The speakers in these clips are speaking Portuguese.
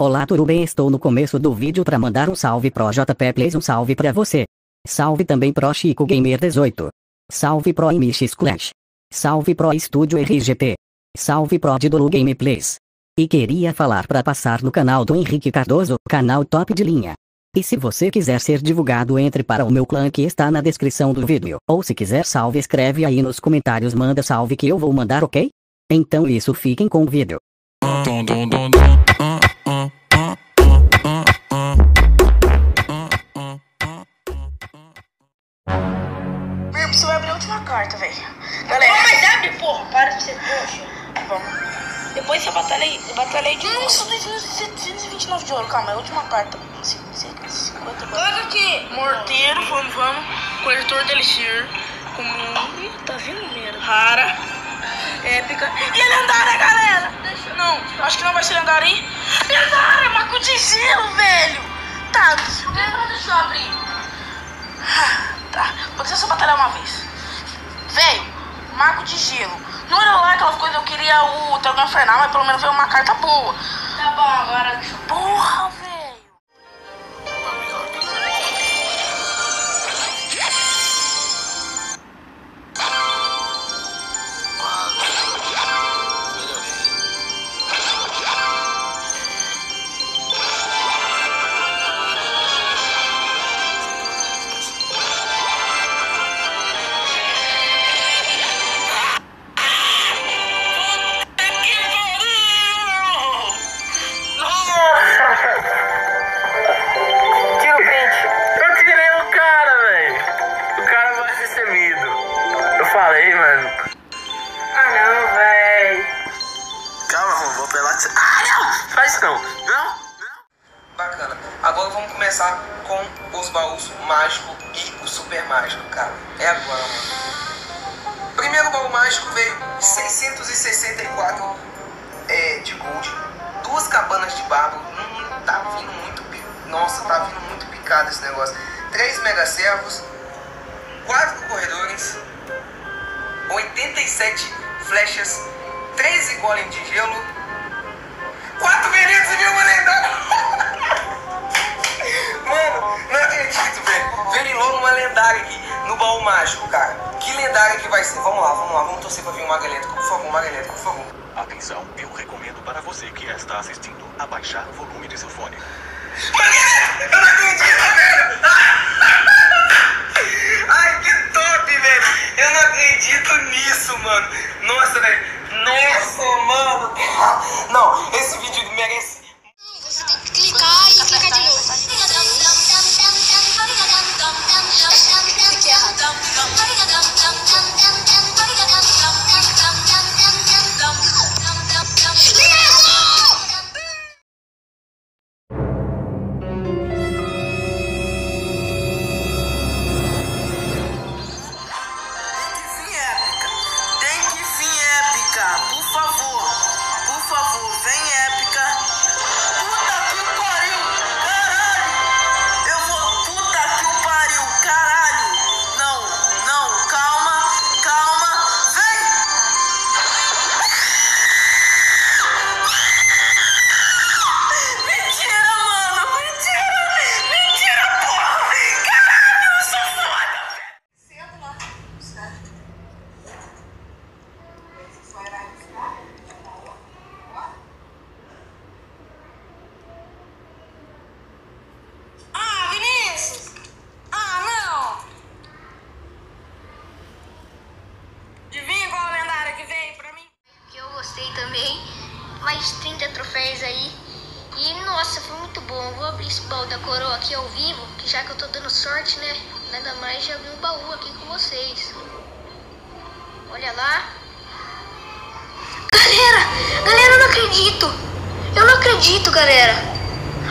Olá, tudo bem? Estou no começo do vídeo para mandar um salve pro JP Plays, um salve pra você. Salve também pro Chico Gamer 18. Salve pro MX Clash. Salve pro Estúdio RGT. Salve pro Didolo Gameplays. E queria falar para passar no canal do Henrique Cardoso, canal top de linha. E se você quiser ser divulgado, entre para o meu clã que está na descrição do vídeo. Ou se quiser salve, escreve aí nos comentários, manda salve que eu vou mandar, ok? Então isso, fiquem com o vídeo. Não precisa abrir a última carta, velho. Galera, não, mas abre, porra. Para de ser poxa. Vamos. Depois você batalhei de novo. Nossa, 229 de ouro. Calma, é a última carta. 50. Olha aqui. Morteiro, vamos. Coletor de elixir. Comum. Ih, tá vindo merda. Rara. Épica. E é lendária, galera. Deixa eu... Não, acho que não vai ser lendária, hein? Lendária, maco de gelo, velho. Tá. Deixa eu abrir. Tá. Vou deixar só batalhar uma vez. Velho, mago de gelo. Não era lá aquela coisa, eu queria o Dragão Infernal, mas pelo menos veio uma carta boa. Tá bom, agora. Porra, velho. Bacana. Agora vamos começar com os baús mágico e o super mágico, cara. É agora, mano. Primeiro baú mágico veio 664 de gold, duas cabanas de bárbaro. Tá vindo muito. Nossa, tá vindo muito picado esse negócio. 3 mega servos, 4 corredores, 87 flechas, 13 golem de gelo. 4 venenos e 1000 lendária. Mano, não acredito, velho. Verilou numa lendária aqui, no baú mágico, cara. Que lendária que vai ser? Vamos lá, vamos torcer pra vir uma galheta. Por favor, uma galheta, por favor. Atenção, eu recomendo para você que está assistindo abaixar o volume de seu fone. Mano, eu não acredito, velho. Ai, que top, velho. Eu não acredito nisso, mano. Nossa, velho. Nossa, mano. Não, esse vídeo merece. Você tem que clicar e clicar de novo. Mais 30 troféus aí. E nossa, foi muito bom. Vou abrir esse baú da coroa aqui ao vivo, que já que eu tô dando sorte, né? Nada mais de abrir um baú aqui com vocês. Olha lá. Galera, eu não acredito. Eu não acredito, galera.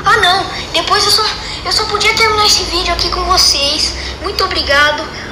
Ah, não. Depois eu só podia terminar esse vídeo aqui com vocês. Muito obrigado.